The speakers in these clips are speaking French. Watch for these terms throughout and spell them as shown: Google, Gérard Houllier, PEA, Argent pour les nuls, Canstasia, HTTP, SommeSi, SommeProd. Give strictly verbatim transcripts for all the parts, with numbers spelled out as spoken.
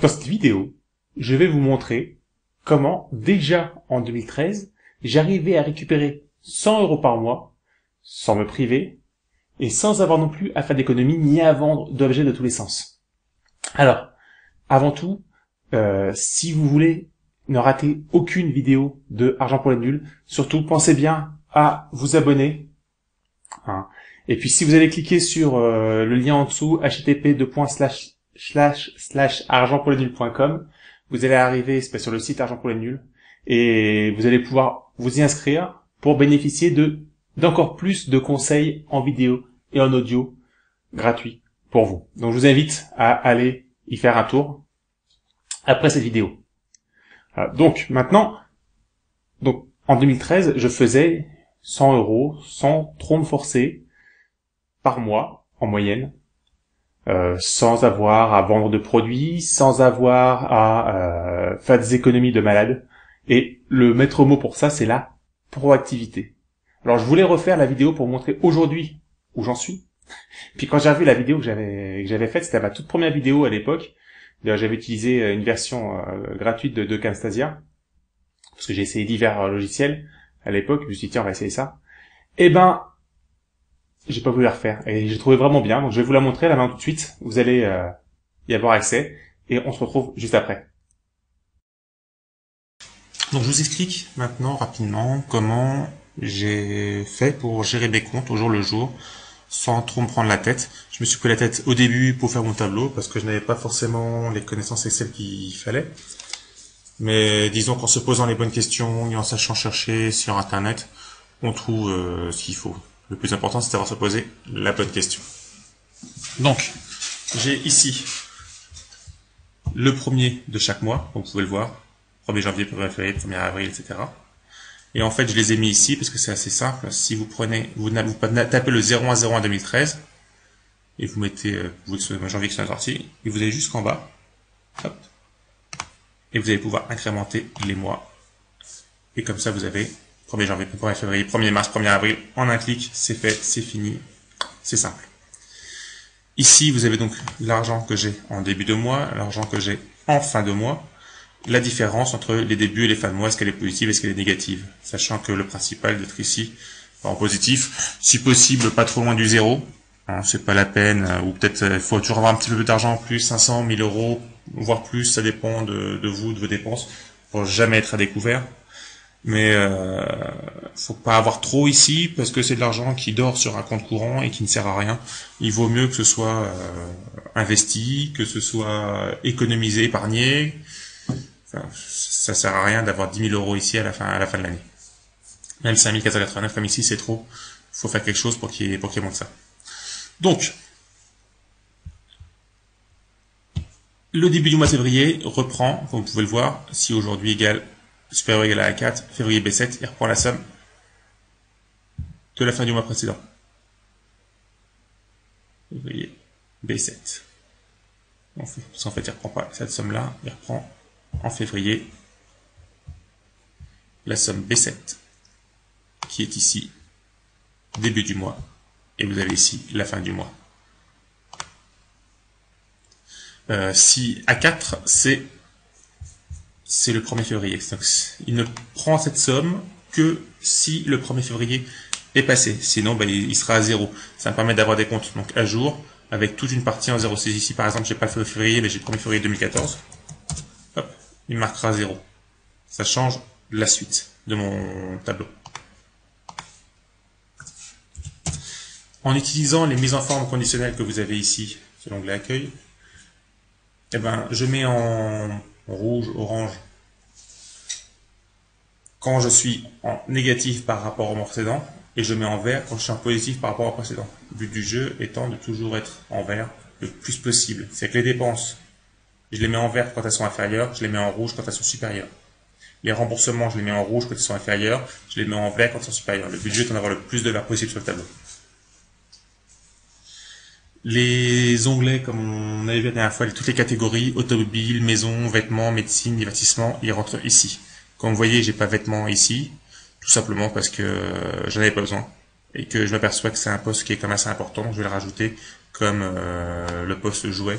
Dans cette vidéo, je vais vous montrer comment, déjà en deux mille treize, j'arrivais à récupérer cent euros par mois, sans me priver, et sans avoir non plus à faire d'économie ni à vendre d'objets de tous les sens. Alors, avant tout, euh, si vous voulez ne rater aucune vidéo de Argent pour les nuls, surtout pensez bien à vous abonner. Hein. Et puis si vous allez cliquer sur euh, le lien en dessous, h t t p deux points slash slash slash argent pour les nuls point com, vous allez arriver sur le site Argent pour les nuls et vous allez pouvoir vous y inscrire pour bénéficier de d'encore plus de conseils en vidéo et en audio gratuits pour vous. Donc je vous invite à aller y faire un tour après cette vidéo. Voilà, donc maintenant, donc en deux mille treize, je faisais cent euros sans trop me forcer par mois en moyenne. Euh, sans avoir à vendre de produits, sans avoir à euh, faire des économies de malade. Et le maître mot pour ça, c'est la proactivité. Alors je voulais refaire la vidéo pour vous montrer aujourd'hui où j'en suis. Puis quand j'ai revu la vidéo que j'avais que j'avais faite, c'était ma toute première vidéo à l'époque. D'ailleurs j'avais utilisé une version euh, gratuite de, de Canstasia, parce que j'ai essayé divers logiciels à l'époque. Je me suis dit tiens, on va essayer ça. Et ben j'ai pas voulu la refaire et j'ai trouvé vraiment bien, donc je vais vous la montrer là maintenant tout de suite. Vous allez euh, y avoir accès et on se retrouve juste après. Donc je vous explique maintenant rapidement comment j'ai fait pour gérer mes comptes au jour le jour sans trop me prendre la tête. Je me suis pris la tête au début pour faire mon tableau parce que je n'avais pas forcément les connaissances Excel qu'il fallait, mais disons qu'en se posant les bonnes questions et en sachant chercher sur internet, on trouve euh, ce qu'il faut. Le plus important, c'est d'avoir se poser la bonne question. Donc, j'ai ici le premier de chaque mois, comme vous pouvez le voir, premier janvier, premier février, premier avril, et cetera. Et en fait, je les ai mis ici parce que c'est assez simple. Si vous prenez, vous, vous tapez le zéro un zéro un deux mille treize et vous mettez vous de janvier qui sont sortis, et vous allez jusqu'en bas, hop, et vous allez pouvoir incrémenter les mois. Et comme ça, vous avez premier janvier, premier février, premier mars, premier avril, en un clic, c'est fait, c'est fini, c'est simple. Ici, vous avez donc l'argent que j'ai en début de mois, l'argent que j'ai en fin de mois, la différence entre les débuts et les fins de mois, est-ce qu'elle est positive, est-ce qu'elle est négative, sachant que le principal d'être ici en positif, si possible pas trop loin du zéro, hein, c'est pas la peine, ou peut-être il faut toujours avoir un petit peu d'argent en plus, cinq cents, mille euros, voire plus, ça dépend de, de vous, de vos dépenses, pour jamais être à découvert. Mais euh, faut pas avoir trop ici parce que c'est de l'argent qui dort sur un compte courant et qui ne sert à rien. Il vaut mieux que ce soit euh, investi, que ce soit économisé, épargné. Enfin, ça sert à rien d'avoir dix mille euros ici à la fin à la fin de l'année. Même cinq mille quatre cent quatre-vingt-neuf comme ici, c'est trop. Faut faire quelque chose pour qu'il pour qu'il monte ça. Donc le début du mois de février reprend, comme vous pouvez le voir, si aujourd'hui égale supérieur ou égal à A quatre, février B sept, il reprend la somme de la fin du mois précédent. Février B sept. En fait, parce qu'en fait, il ne reprend pas cette somme-là, il reprend en février la somme B sept, qui est ici, début du mois, et vous avez ici la fin du mois. Euh, si A quatre, c'est c'est le premier février. Donc, il ne prend cette somme que si le premier février est passé. Sinon, ben, il sera à zéro. Ça me permet d'avoir des comptes donc à jour avec toute une partie en zéro six. Ici, par exemple, j'ai pas le février, mais j'ai le premier février deux mille quatorze. Hop, il marquera zéro. Ça change la suite de mon tableau. En utilisant les mises en forme conditionnelles que vous avez ici, sur l'onglet accueil, eh ben, je mets en rouge, orange, quand je suis en négatif par rapport au précédent, et je mets en vert quand je suis en positif par rapport au précédent. Le but du jeu étant de toujours être en vert le plus possible. C'est que les dépenses, je les mets en vert quand elles sont inférieures, je les mets en rouge quand elles sont supérieures. Les remboursements, je les mets en rouge quand ils sont inférieurs, je les mets en vert quand ils sont supérieurs. Le but du jeu étant d'avoir le plus de vert possible sur le tableau. Les onglets, comme on avait vu la dernière fois, toutes les catégories, automobile, maison, vêtements, médecine, divertissement, ils rentrent ici. Comme vous voyez, j'ai pas vêtements ici, tout simplement parce que euh, j'en avais pas besoin et que je m'aperçois que c'est un poste qui est quand même assez important. Je vais le rajouter comme euh, le poste jouet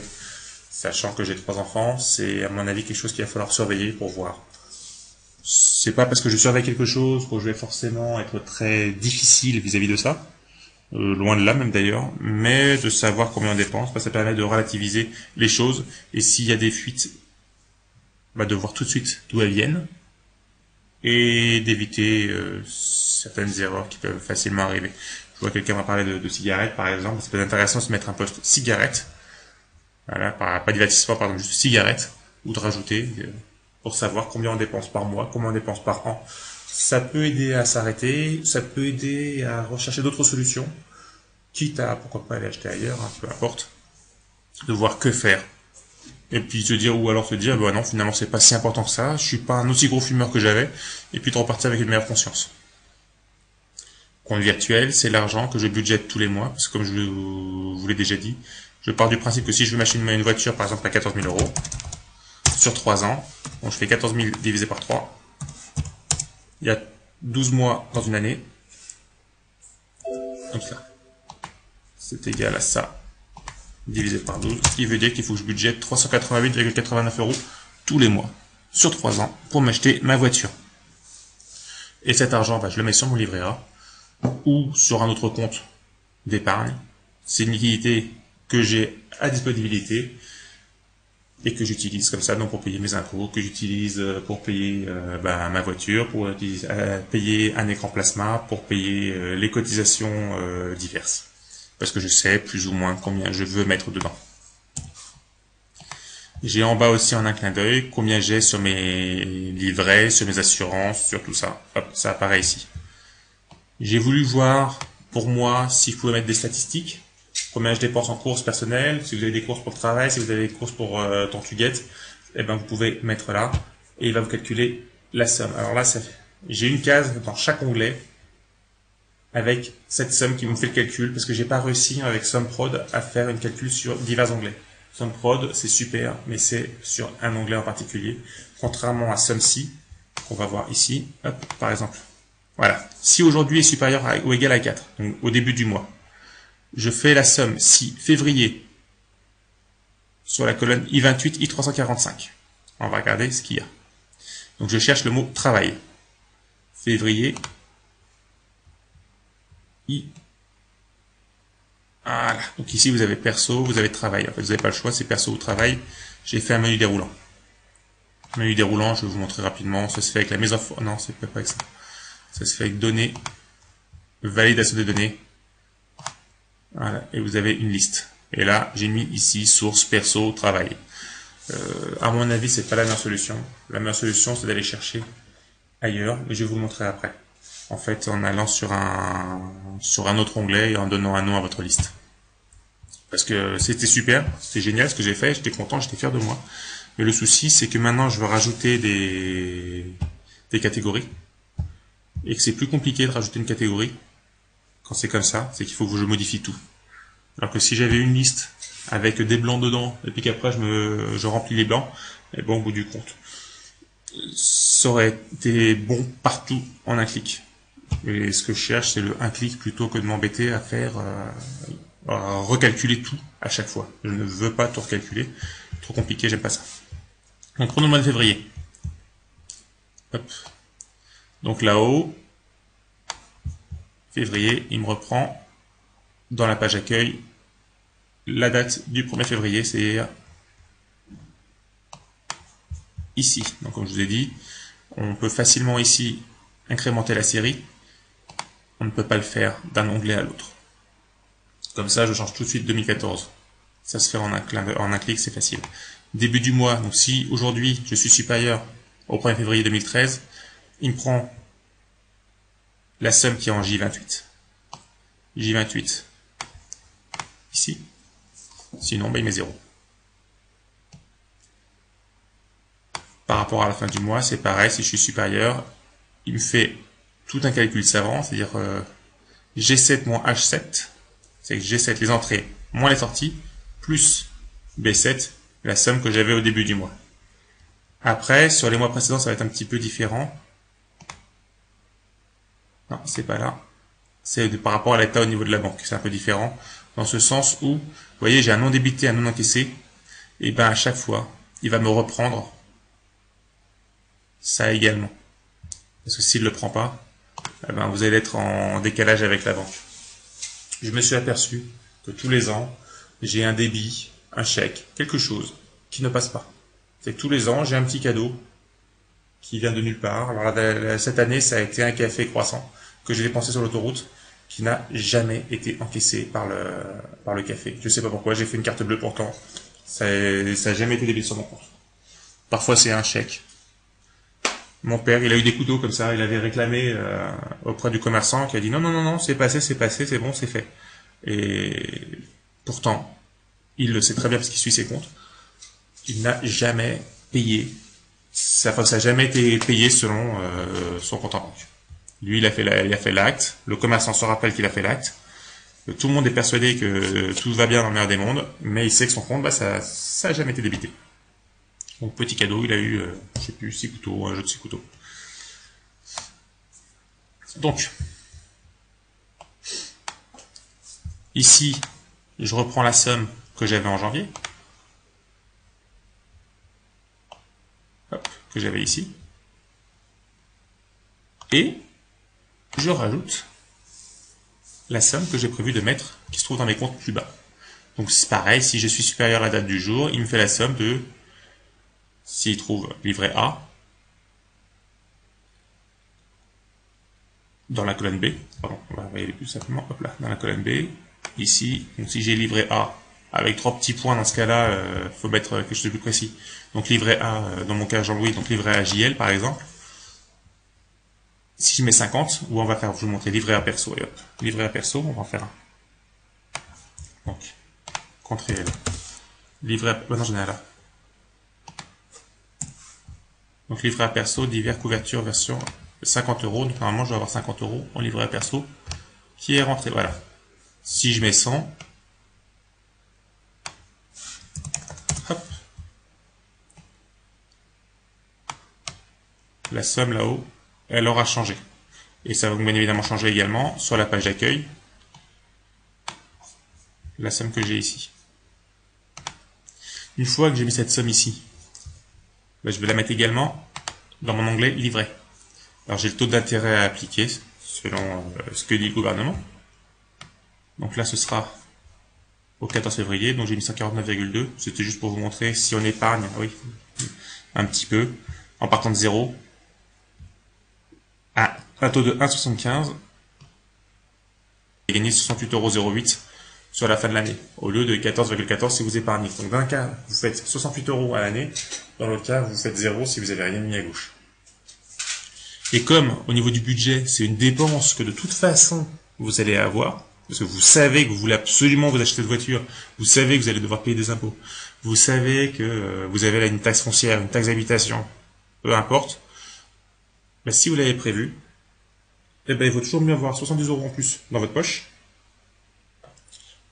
Sachant que j'ai trois enfants, c'est à mon avis quelque chose qu'il va falloir surveiller pour voir. C'est pas parce que je surveille quelque chose que je vais forcément être très difficile vis-à-vis de ça, euh, loin de là même d'ailleurs, mais de savoir combien on dépense, bah, ça permet de relativiser les choses, et s'il y a des fuites, bah, de voir tout de suite d'où elles viennent, et d'éviter euh, certaines erreurs qui peuvent facilement arriver. Je vois quelqu'un m'a parlé de, de cigarettes par exemple, c'est peut-être intéressant de se mettre un poste cigarette, voilà, pas divertissement par exemple, juste cigarette, ou de rajouter... Euh, pour savoir combien on dépense par mois, combien on dépense par an. Ça peut aider à s'arrêter, ça peut aider à rechercher d'autres solutions, quitte à, pourquoi pas, aller acheter ailleurs, hein, peu importe, de voir que faire. Et puis se dire, ou alors se dire, bah non, finalement c'est pas si important que ça, je suis pas un aussi gros fumeur que j'avais, et puis de repartir avec une meilleure conscience. Compte virtuel, c'est l'argent que je budgète tous les mois, parce que comme je vous l'ai déjà dit, je pars du principe que si je veux m'acheter une voiture, par exemple, à quatorze mille euros, sur trois ans, donc je fais quatorze mille divisé par trois, il y a douze mois dans une année, comme ça, c'est égal à ça, divisé par douze, ce qui veut dire qu'il faut que je budgète trois cent quatre-vingt-huit virgule quatre-vingt-neuf euros tous les mois, sur trois ans, pour m'acheter ma voiture. Et cet argent, bah, je le mets sur mon livret A, ou sur un autre compte d'épargne, c'est une liquidité que j'ai à disponibilité, et que j'utilise comme ça, donc pour payer mes impôts, que j'utilise pour payer euh, bah, ma voiture, pour euh, payer un écran plasma, pour payer euh, les cotisations euh, diverses. Parce que je sais plus ou moins combien je veux mettre dedans. J'ai en bas aussi en un clin d'œil combien j'ai sur mes livrets, sur mes assurances, sur tout ça. Hop, ça apparaît ici. J'ai voulu voir pour moi si je pouvais mettre des statistiques. Combien je dépense en courses personnelles, si vous avez des courses pour le travail, si vous avez des courses pour euh, Tortuguette, eh ben vous pouvez mettre là et il va vous calculer la somme. Alors là, j'ai une case dans chaque onglet avec cette somme qui me fait le calcul parce que j'ai pas réussi avec SommeProd à faire une calcul sur divers onglets. SommeProd, c'est super, mais c'est sur un onglet en particulier, contrairement à SommeSi qu'on va voir ici, hop, par exemple. Voilà, si aujourd'hui est supérieur à, ou égal à quatre, donc au début du mois, je fais la somme si février sur la colonne I vingt-huit I trois cent quarante-cinq. On va regarder ce qu'il y a. Donc je cherche le mot travail. Février I. Voilà. Donc ici vous avez perso, vous avez travail. En fait, vous n'avez pas le choix, c'est perso ou travail. J'ai fait un menu déroulant. Menu déroulant, je vais vous montrer rapidement. Ça se fait avec la mise en forme. Non, c'est pas avec ça. Ça se fait avec données, validation des données. Voilà, et vous avez une liste. Et là, j'ai mis ici source, perso, travail. Euh, à mon avis, c'est pas la meilleure solution. La meilleure solution, c'est d'aller chercher ailleurs, mais je vais vous le montrer après. En fait, en allant sur un sur un autre onglet et en donnant un nom à votre liste. Parce que c'était super, c'était génial ce que j'ai fait, j'étais content, j'étais fier de moi. Mais le souci, c'est que maintenant, je veux rajouter des des catégories et que c'est plus compliqué de rajouter une catégorie. Quand c'est comme ça, c'est qu'il faut que je modifie tout. Alors que si j'avais une liste avec des blancs dedans, et puis qu'après je, me, je remplis les blancs, et bon, au bout du compte, ça aurait été bon partout en un clic. Et ce que je cherche, c'est le un clic plutôt que de m'embêter à faire euh, à recalculer tout à chaque fois. Je ne veux pas tout recalculer. Trop compliqué, j'aime pas ça. Donc prenons le mois de février. Hop. Donc là-haut, février, il me reprend dans la page accueil la date du premier février, c'est ici. Donc comme je vous ai dit, on peut facilement ici incrémenter la série. On ne peut pas le faire d'un onglet à l'autre. Comme ça, je change tout de suite deux mille quatorze. Ça se fait en un, en un clic, c'est facile. Début du mois, donc si aujourd'hui je suis supérieur au premier février deux mille treize, il me prend la somme qui est en J vingt-huit. J vingt-huit. Ici. Sinon, ben, il met zéro. Par rapport à la fin du mois, c'est pareil. Si je suis supérieur, il me fait tout un calcul savant. C'est-à-dire euh, G sept moins H sept. C'est que G sept, les entrées, moins les sorties, plus B sept, la somme que j'avais au début du mois. Après, sur les mois précédents, ça va être un petit peu différent. Non, c'est pas là. C'est par rapport à l'état au niveau de la banque. C'est un peu différent dans ce sens où, vous voyez, j'ai un non débité, un non encaissé. et ben à chaque fois, il va me reprendre ça également. Parce que s'il ne le prend pas, eh ben vous allez être en décalage avec la banque. Je me suis aperçu que tous les ans, j'ai un débit, un chèque, quelque chose qui ne passe pas. C'est que tous les ans, j'ai un petit cadeau qui vient de nulle part. Alors là, cette année, ça a été un café croissant que j'ai dépensé sur l'autoroute, qui n'a jamais été encaissé par le, par le café. Je ne sais pas pourquoi, j'ai fait une carte bleue pourtant. Ça n'a jamais été débité sur mon compte. Parfois, c'est un chèque. Mon père, il a eu des couteaux comme ça. Il avait réclamé euh, auprès du commerçant qui a dit non, non, non, non, c'est passé, c'est passé, c'est bon, c'est fait. Et pourtant, il le sait très bien parce qu'il suit ses comptes. Il n'a jamais payé. Ça n'a jamais été payé selon euh, son compte en banque. Lui, il a fait la, il a fait l'acte. Le commerçant se rappelle qu'il a fait l'acte. Tout le monde est persuadé que tout va bien dans le meilleur des mondes, mais il sait que son compte, bah, ça n'a jamais été débité. Donc, petit cadeau, il a eu, euh, je sais plus, six couteaux, un jeu de six couteaux. Donc, ici, je reprends la somme que j'avais en janvier. Hop, que j'avais ici. Et je rajoute la somme que j'ai prévu de mettre, qui se trouve dans mes comptes plus bas. Donc c'est pareil, si je suis supérieur à la date du jour, il me fait la somme de, s'il trouve livret A, dans la colonne B, pardon, on va regarder plus simplement, hop là, dans la colonne B, ici, donc si j'ai livret A, avec trois petits points dans ce cas-là, il euh, faut mettre quelque chose de plus précis. Donc livret A, euh, dans mon cas Jean-Louis, donc livret A J L par exemple. Si je mets cinquante, ou on va faire, je vais vous montrer livret à perso, et hop, livret à perso, on va en faire un. Donc, compte réel. Livret à, oh non, j'en ai un là. Donc, livret à perso, divers couverture, version cinquante euros. Donc, normalement, je dois avoir cinquante euros en livret à perso qui est rentré. Voilà. Si je mets cent, hop, la somme là-haut, elle aura changé. Et ça va bien évidemment changer également sur la page d'accueil, la somme que j'ai ici. Une fois que j'ai mis cette somme ici, ben je vais la mettre également dans mon onglet livret. Alors j'ai le taux d'intérêt à appliquer selon ce que dit le gouvernement. Donc là ce sera au quatorze février, donc j'ai mis cent quarante-neuf virgule deux. C'était juste pour vous montrer si on épargne, oui, un petit peu, en partant de zéro. À un taux de un virgule soixante-quinze, j'ai gagné soixante-huit euros zéro huit sur la fin de l'année, au lieu de quatorze virgule quatorze si vous épargnez. Donc dans un cas, vous faites soixante-huit euros à l'année, dans l'autre cas, vous faites zéro si vous n'avez rien mis à gauche. Et comme au niveau du budget, c'est une dépense que de toute façon, vous allez avoir, parce que vous savez que vous voulez absolument vous acheter cette voiture, vous savez que vous allez devoir payer des impôts, vous savez que vous avez là une taxe foncière, une taxe d'habitation, peu importe. Ben, si vous l'avez prévu, eh ben, il vaut toujours mieux avoir soixante-dix euros en plus dans votre poche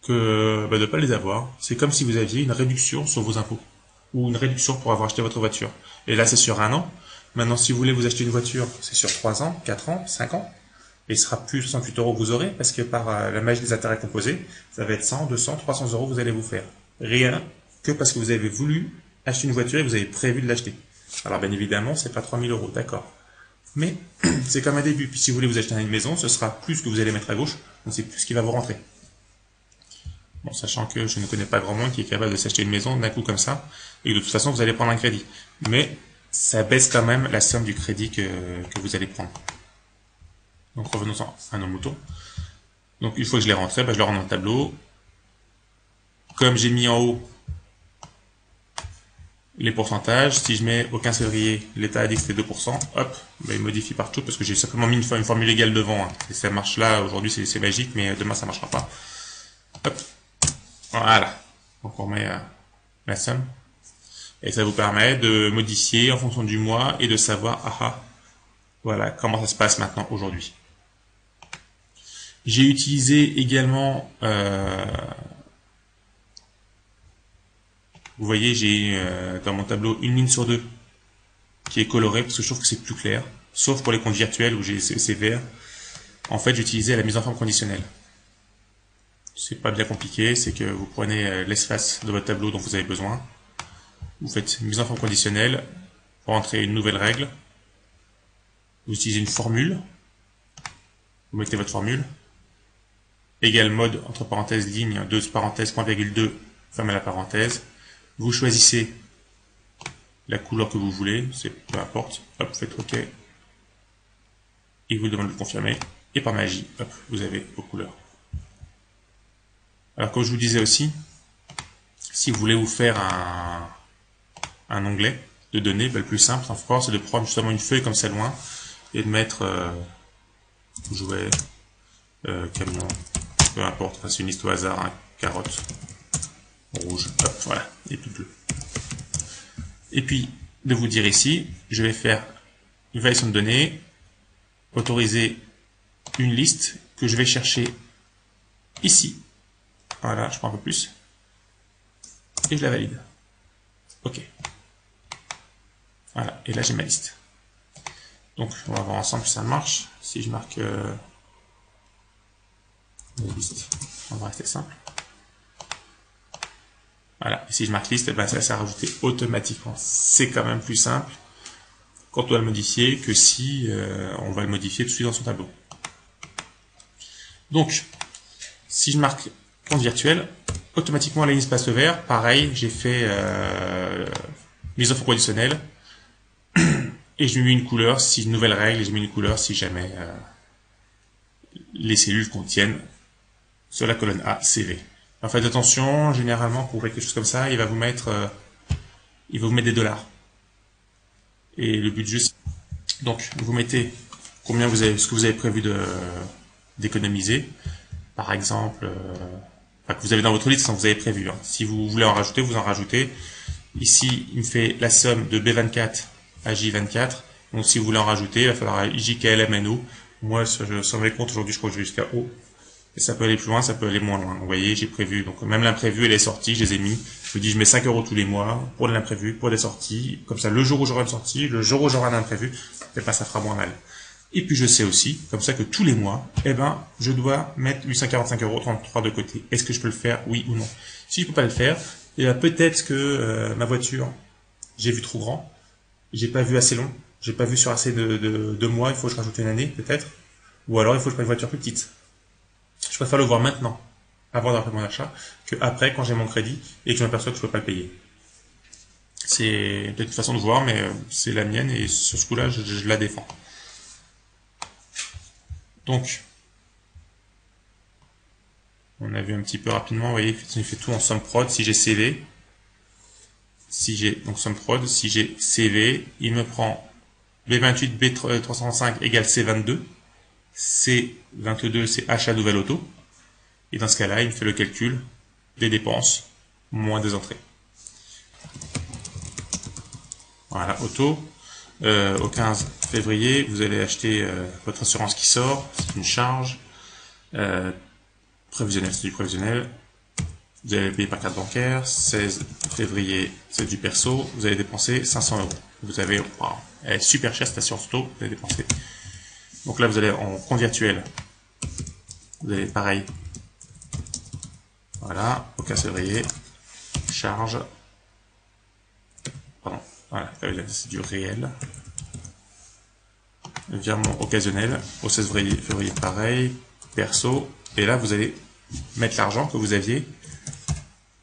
que ben, de ne pas les avoir. C'est comme si vous aviez une réduction sur vos impôts ou une réduction pour avoir acheté votre voiture. Et là, c'est sur un an. Maintenant, si vous voulez vous acheter une voiture, c'est sur trois ans, quatre ans, cinq ans. Et il ne sera plus soixante-huit euros que vous aurez parce que par la magie des intérêts composés, ça va être cent, deux cents, trois cents euros que vous allez vous faire. Rien que parce que vous avez voulu acheter une voiture et vous avez prévu de l'acheter. Alors, bien évidemment, c'est pas trois mille euros, d'accord. Mais c'est comme un début. Puis si vous voulez vous acheter une maison, ce sera plus que vous allez mettre à gauche, donc c'est plus ce qui va vous rentrer. Bon, sachant que je ne connais pas grand monde qui est capable de s'acheter une maison d'un coup comme ça, et de toute façon vous allez prendre un crédit. Mais ça baisse quand même la somme du crédit que, que vous allez prendre. Donc revenons-en à nos moutons. Donc une fois que je l'ai rentré, ben, je le rentre dans le tableau. Comme j'ai mis en haut les pourcentages, si je mets au quinze février, l'État a dit que c'était deux pour cent, hop, bah, il modifie partout parce que j'ai simplement mis une, une formule égale devant. Hein. Et ça marche là, aujourd'hui c'est magique, mais demain ça ne marchera pas. Hop, voilà. Donc on remet euh, la somme. Et ça vous permet de modifier en fonction du mois et de savoir, ah ah, voilà, comment ça se passe maintenant aujourd'hui. J'ai utilisé également... Euh, vous voyez, j'ai euh, dans mon tableau une ligne sur deux qui est colorée parce que je trouve que c'est plus clair. Sauf pour les comptes virtuels où j'ai ces verts. En fait, j'utilisais la mise en forme conditionnelle. C'est pas bien compliqué, c'est que vous prenez l'espace de votre tableau dont vous avez besoin. vous faites mise en forme conditionnelle, vous rentrez une nouvelle règle, vous utilisez une formule, vous mettez votre formule, égal mode, entre parenthèses, ligne, deux parenthèses, point virgule deux, fermez la parenthèse, vous choisissez la couleur que vous voulez, c'est peu importe, hop, faites OK, il vous demande de confirmer, et par magie, hop, vous avez vos couleurs. Alors comme je vous disais aussi, si vous voulez vous faire un, un onglet de données, ben, le plus simple, sans froid, c'est de prendre justement une feuille comme ça loin, et de mettre euh, jouet, euh, camion, peu importe, enfin, c'est une liste au hasard, hein, carotte, rouge, hop, voilà, et tout bleu. Et puis, de vous dire ici, je vais faire une validation de données, autoriser une liste que je vais chercher ici. Voilà, je prends un peu plus. Et je la valide. OK. Voilà, et là j'ai ma liste. Donc, on va voir ensemble si ça marche. Si je marque euh, liste, on va rester simple. Voilà, et si je marque liste, eh ben, ça s'est rajouté automatiquement. C'est quand même plus simple quand on va le modifier que si euh, on va le modifier tout de suite dans son tableau. Donc, si je marque compte virtuel, automatiquement la liste passe au vert. Pareil, j'ai fait euh, mise en forme conditionnelle et je mets une couleur, si une nouvelle règle, et je mets une couleur si jamais euh, les cellules contiennent sur la colonne A C V. Alors faites attention, généralement pour quelque chose comme ça, il va vous mettre, euh, il va vous mettre des dollars. Et le but du jeu, c'est donc vous mettez combien vous avez, ce que vous avez prévu de euh, d'économiser, par exemple, euh, enfin, que vous avez dans votre liste, sans que vous avez prévu. Hein. Si vous voulez en rajouter, vous en rajoutez. Ici, il me fait la somme de B vingt-quatre à J vingt-quatre. Donc si vous voulez en rajouter, il va falloir J K L M N O. Moi, je s'en vais compte aujourd'hui, je crois que je vais jusqu'à O. Et ça peut aller plus loin, ça peut aller moins loin. Vous voyez, j'ai prévu. Donc, même l'imprévu, elle est sortie, je les ai mis. Je me dis, je mets cinq euros tous les mois pour de l'imprévu, pour des sorties. Comme ça, le jour où j'aurai une sortie, le jour où j'aurai un imprévu, et ben, ça fera moins mal. Et puis, je sais aussi, comme ça, que tous les mois, eh ben, je dois mettre huit cent quarante-cinq euros trente-trois de côté. Est-ce que je peux le faire, oui ou non? Si je peux pas le faire, eh ben, peut-être que euh, ma voiture, j'ai vu trop grand, j'ai pas vu assez long, j'ai pas vu sur assez de, de, de mois, il faut que je rajoute une année, peut-être. Ou alors, il faut que je prenne une voiture plus petite. Je préfère le voir maintenant, avant d'avoir fait mon achat, qu'après, quand j'ai mon crédit et que je m'aperçois que je ne peux pas le payer. C'est peut-être une façon de voir, mais c'est la mienne et sur ce coup-là, je, je la défends. Donc, on a vu un petit peu rapidement, vous voyez, il fait tout en SommeProd. Si j'ai C V, si j'ai donc SommeProd, si j'ai C V, il me prend B vingt-huit, B trois cent trente-cinq égale C vingt-deux. C vingt-deux, c'est achat nouvelle auto. Et dans ce cas-là, il me fait le calcul des dépenses moins des entrées. Voilà, auto. Euh, au quinze février, vous allez acheter euh, votre assurance qui sort. C'est une charge. Euh, prévisionnel, c'est du prévisionnel. Vous allez payer par carte bancaire. seize février, c'est du perso. Vous allez dépenser cinq cents euros. Vous avez, oh, elle est super chère cette assurance auto. Vous allez dépenser. Donc là, vous allez en compte virtuel, vous allez pareil, voilà, au quinze février, charge, pardon, voilà, c'est du réel, virement occasionnel, au seize février, pareil, perso, et là, vous allez mettre l'argent que vous aviez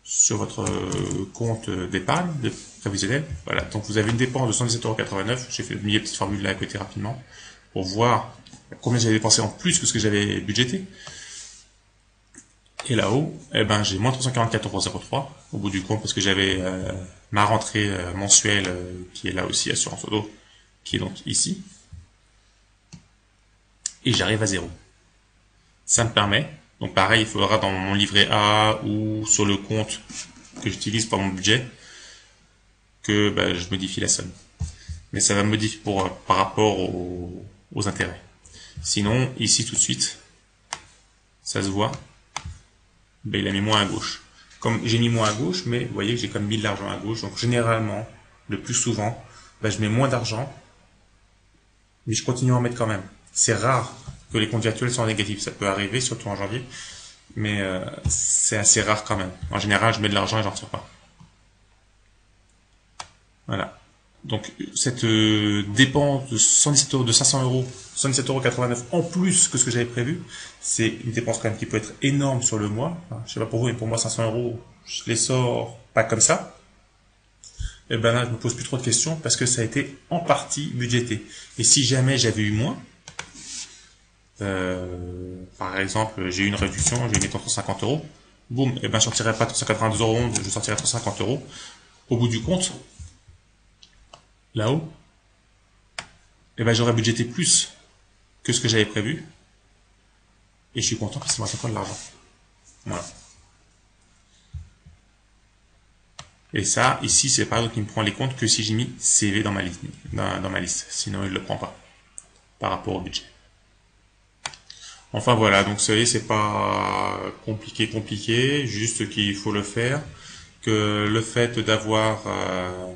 sur votre compte d'épargne, de prévisionnel, voilà, donc vous avez une dépense de cent dix-sept euros quatre-vingt-neuf, j'ai fait le millier de petites formules là à côté rapidement, pour voir combien j'avais dépensé en plus que ce que j'avais budgété. Et là-haut, eh ben, j'ai moins trois cent quarante-quatre euros zéro trois au bout du compte parce que j'avais euh, ma rentrée euh, mensuelle euh, qui est là aussi, assurance auto, qui est donc ici. Et j'arrive à zéro. Ça me permet, donc pareil, il faudra dans mon livret A ou sur le compte que j'utilise pour mon budget que ben, je modifie la somme. Mais ça va me modifier pour, par rapport au aux intérêts. Sinon, ici tout de suite, ça se voit, ben, il a mis moins à gauche. Comme j'ai mis moins à gauche, mais vous voyez que j'ai comme mis de l'argent à gauche. Donc généralement, le plus souvent, ben, je mets moins d'argent, mais je continue à en mettre quand même. C'est rare que les comptes virtuels soient négatifs. Ça peut arriver, surtout en janvier, mais euh, c'est assez rare quand même. En général, je mets de l'argent et j'en retire pas. Voilà. Donc cette euh, dépense de cent dix-sept euros, de cinq cents euros, cent dix-sept euros quatre-vingt-neuf en plus que ce que j'avais prévu, c'est une dépense quand même qui peut être énorme sur le mois. Enfin, je sais pas pour vous, mais pour moi cinq cents euros, je les sors pas comme ça. Et ben là, je me pose plus trop de questions parce que ça a été en partie budgété. Et si jamais j'avais eu moins, euh, par exemple, j'ai eu une réduction, j'ai mis trois cent cinquante euros, boum, et ben je sortirais pas trois cent quatre-vingt-deux euros, je sortirais trois cent cinquante euros. Au bout du compte, là-haut, eh ben, j'aurais budgété plus que ce que j'avais prévu. Et je suis content parce que ça m'a fait prendre de l'argent. Voilà. Et ça, ici, c'est par exemple qu'il me prend les comptes que si j'ai mis C V dans ma, liste, dans, dans ma liste. Sinon, il ne le prend pas par rapport au budget. Enfin, voilà. Donc, vous savez, c'est pas compliqué, compliqué. Juste qu'il faut le faire. Que le fait d'avoir... Euh,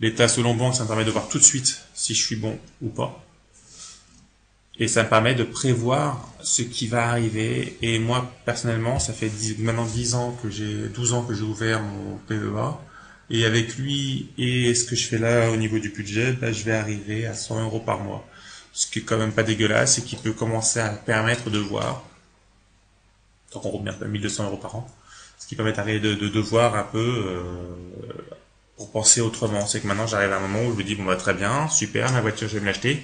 l'état selon banque, ça me permet de voir tout de suite si je suis bon ou pas. Et ça me permet de prévoir ce qui va arriver. Et moi, personnellement, ça fait maintenant dix ans que j'ai, douze ans que j'ai ouvert mon P E A. Et avec lui et ce que je fais là au niveau du budget, ben, je vais arriver à cent euros par mois. Ce qui est quand même pas dégueulasse et qui peut commencer à permettre de voir, tant qu'on revient à mille deux cents euros par an, ce qui permet de, de, de voir un peu... Euh, pour penser autrement, c'est que maintenant j'arrive à un moment où je me dis bon bah très bien, super, ma voiture je vais me l'acheter,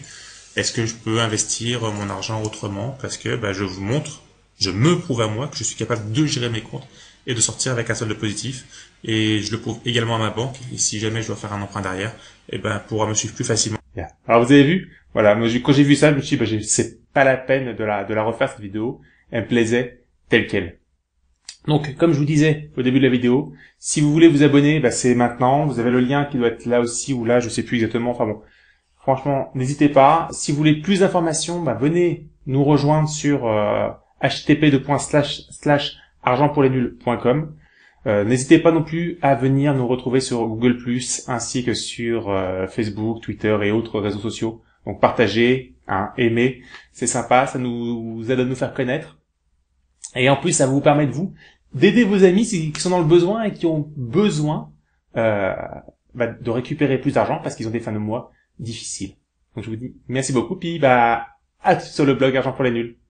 est-ce que je peux investir mon argent autrement, parce que bah, je vous montre, je me prouve à moi que je suis capable de gérer mes comptes et de sortir avec un solde positif, et je le prouve également à ma banque, et si jamais je dois faire un emprunt derrière, et ben bah, pourra me suivre plus facilement. Yeah. Alors vous avez vu, voilà, quand j'ai vu ça, je me suis dit bah, c'est pas la peine de la, de la refaire cette vidéo, elle me plaisait telle qu'elle. Donc, comme je vous disais au début de la vidéo, si vous voulez vous abonner, bah, c'est maintenant. Vous avez le lien qui doit être là aussi ou là, je sais plus exactement. Enfin bon, franchement, n'hésitez pas. Si vous voulez plus d'informations, bah, venez nous rejoindre sur euh, h t t p deux points slash slash argent pour les nuls point com. Euh, n'hésitez pas non plus à venir nous retrouver sur Google plus, ainsi que sur euh, Facebook, Twitter et autres réseaux sociaux. Donc, partagez, hein, aimez, c'est sympa, ça nous aide à nous faire connaître. Et en plus, ça vous permet de vous d'aider vos amis qui sont dans le besoin et qui ont besoin euh, bah, de récupérer plus d'argent parce qu'ils ont des fins de mois difficiles. Donc je vous dis merci beaucoup, puis bah à tout sur le blog Argent pour les nuls.